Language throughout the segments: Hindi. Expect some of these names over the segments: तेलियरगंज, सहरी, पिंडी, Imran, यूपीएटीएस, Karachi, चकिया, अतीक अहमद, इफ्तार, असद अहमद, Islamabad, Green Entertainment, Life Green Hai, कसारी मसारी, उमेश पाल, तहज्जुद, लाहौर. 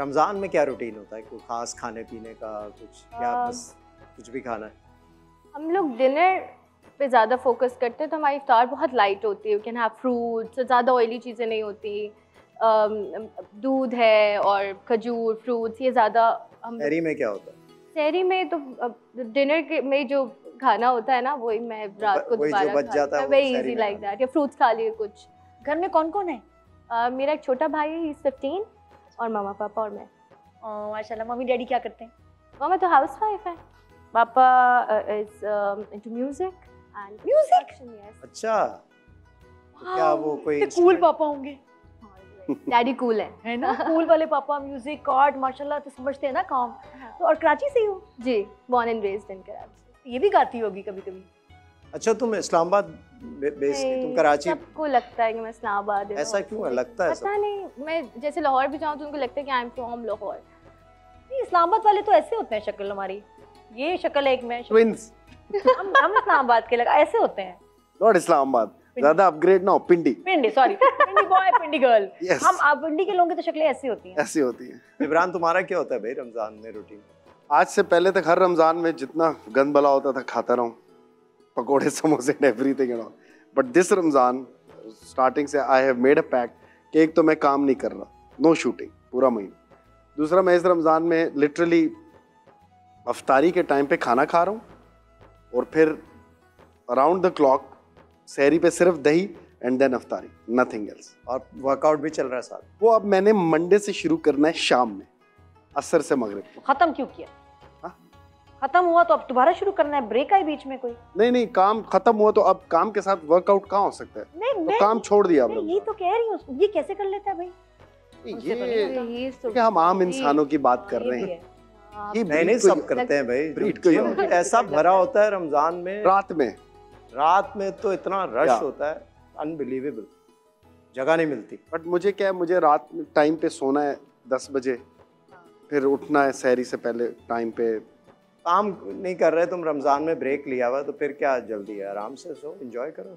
रमज़ान में क्या रूटीन होता है? कोई ख़ास खाने पीने का कुछ या बस कुछ भी खाना है? हम लोग डिनर पे ज़्यादा फोकस करते हैं, तो हमारी इफ्तार बहुत लाइट होती है। यू कैन हैव फ्रूट्स, ज़्यादा ऑयली चीज़ें नहीं होती। दूध है और खजूर, फ्रूट्स, ये ज़्यादा। हम शहरी में क्या होता है? शहरी में तो डिनर में जो खाना होता है ना, वही मैं रात को दोबारा वही इजी लाइक दैट, या फ्रूट्स खा लिए कुछ। घर में कौन कौन है? मेरा एक छोटा भाई है, 15, और मामा पापा और मैं। माशाल्लाह। मम्मी डैडी क्या करते हैं? मामा तो हाउस वाइफ है, पापा is into music and production. Yes. अच्छा, तो क्या वो कोई कूल पापा होंगे? डैडी कूल है ना? कूल वाले पापा, म्यूजिक, आर्ट, माशाल्लाह। तो समझते हैं ना काम। तो और कराची से हो? जी, born and raised in Karachi. ये भी गाती होगी कभी कभी? अच्छा, तुम इस्लामाबाद बेस्ड, तुम कराची। सबको लगता है कि मैं इस्लामाबाद हूं। ऐसा क्यों है? लगता है, पता नहीं। मैं जैसे लाहौर भी जाऊं तो उनको लगता है कि आई एम फ्रॉम लाहौर। नहीं, इस्लामाबाद वाले तो ऐसे होते हैं, शक्ल हमारी ये शक्ल है एक में। ट्विंस। हम इस्लामाबाद के लगा ऐसे होते हैं। नॉट इस्लामाबाद, ज़्यादा अपग्रेड ना हो, पिंडी। पिंडी, sorry, पिंडी boy, पिंडी girl. हम आप पिंडी के लोग की तो शक्लें ऐसी होती हैं। ऐसी होती हैं। इमरान, तुम्हारा क्या होता है भाई रमज़ान में रूटीन? आज से पहले तक हर रमज़ान में जितना गंद भला होता था खाता रहा हूँ, पकौड़े, समोसे, everything and all. But this Ramzan starting से I have made a pact कि एक तो मैं काम नहीं कर रहा, नो शूटिंग पूरा महीना। दूसरा, मैं इस रमज़ान में लिटरली अफ्तारी के टाइम पे खाना खा रहा हूँ और फिर अराउंड द क्लॉक सहरी पे सिर्फ दही एंड देन अफ्तारी, नथिंग एल्स। और वर्कआउट भी चल रहा है साथ। वो अब मैंने मंडे से शुरू करना है, शाम में, असर से मगरिब। ख़त्म क्यों किया? खत्म हुआ तो अब दोबारा शुरू करना है? ब्रेक आई बीच में कोई? नहीं नहीं, काम खत्म हुआ तो अब काम के साथ वर्कआउट कहाँ हो सकता है? नहीं, तो काम छोड़ दिया। ये तो कह रही हूँ, ये कैसे कर लेता है भाई? ये हम आम इंसानों की बात कर रहे हैं, ये सब करते हैं भाई। ऐसा भरा होता है रमजान में, रात में तो इतना रश होता है, अनबिलीवेबल, जगह नहीं मिलती। बट मुझे क्या है, मुझे रात टाइम पे सोना है 10 बजे, फिर उठना है सहरी से पहले टाइम पे। काम नहीं कर रहे तुम रमज़ान में, ब्रेक लिया हुआ, तो फिर क्या जल्दी है, आराम से सो, एंजॉय करो।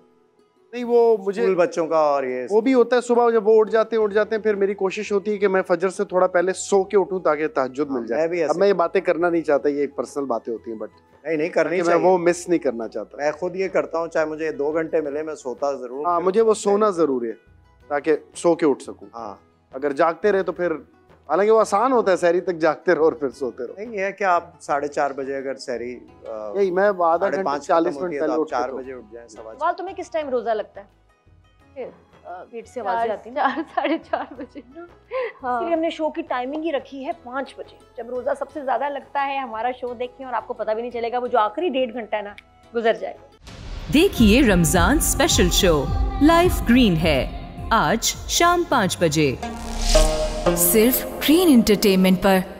नहीं, वो मुझे बच्चों का और ये वो भी होता है, सुबह जब वो उठ जाते हैं, फिर मेरी कोशिश होती है कि मैं फजर से थोड़ा पहले सो के उठूं ताकि तहज्जुद मिल जाए। अब मैं ये बातें करना नहीं चाहता, ये पर्सनल बातें होती हैं, बट नहीं करनी चाहिए, मैं वो मिस नहीं करना चाहता। मैं खुद ये करता हूँ, चाहे मुझे 2 घंटे मिले, मैं सोता ज़रूर। हाँ, मुझे वो सोना ज़रूरी है ताकि सो के उठ सकूँ। हाँ, अगर जागते रहे तो फिर, हालांकि वो आसान होता है, सहरी तक जागते रहो और फिर सोते रहो। नहीं, ये क्या आप 4:30 बजे अगर सहरी, यही मैं आधा घंटा 40 मिनट पहले 4 बजे उठ जाए, सवा 4। तुम्हें किस टाइम रोजा लगता है? पेट से आवाज आती है 4, 4:30 बजे। इसलिए हमने शो की टाइमिंग ही रखी है 5 बजे, जब रोजा सबसे ज्यादा लगता है। हमारा शो देखिए और आपको पता भी नहीं चलेगा, वो जो आखिरी 1.5 घंटा है ना, गुजर जाएगा। देखिए Ramzan special show Life Green है, आज शाम 5 बजे, सिर्फ ग्रीन एंटरटेनमेंट पर।